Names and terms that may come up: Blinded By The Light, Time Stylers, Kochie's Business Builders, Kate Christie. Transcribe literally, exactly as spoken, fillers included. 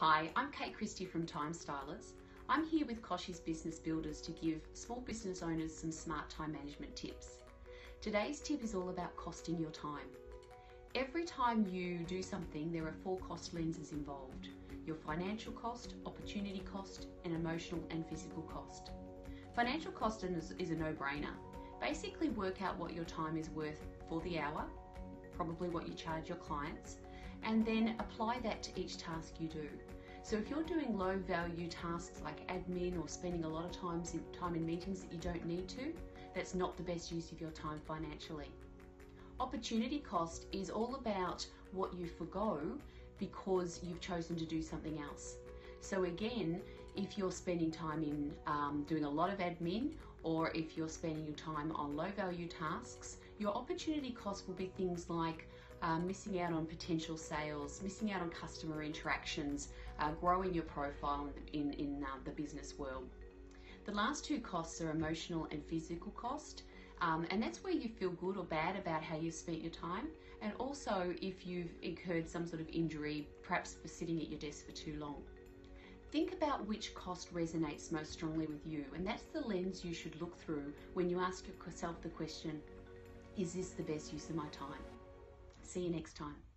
Hi, I'm Kate Christie from Time Stylers. I'm here with Kochie's Business Builders to give small business owners some smart time management tips. Today's tip is all about costing your time. Every time you do something, there are four cost lenses involved: your financial cost, opportunity cost, and emotional and physical cost. Financial cost is a no-brainer. Basically work out what your time is worth for the hour, probably what you charge your clients, and then apply that to each task you do. So if you're doing low value tasks like admin or spending a lot of time in, time in meetings that you don't need to, that's not the best use of your time financially. Opportunity cost is all about what you forgo because you've chosen to do something else. So again, if you're spending time in um, doing a lot of admin, or if you're spending your time on low value tasks, your opportunity cost will be things like uh, missing out on potential sales, missing out on customer interactions, uh, growing your profile in, in uh, the business world. The last two costs are emotional and physical cost, um, and that's where you feel good or bad about how you spent your time, and also if you've incurred some sort of injury, perhaps for sitting at your desk for too long. Think about which cost resonates most strongly with you, and that's the lens you should look through when you ask yourself the question, is this the best use of my time? See you next time.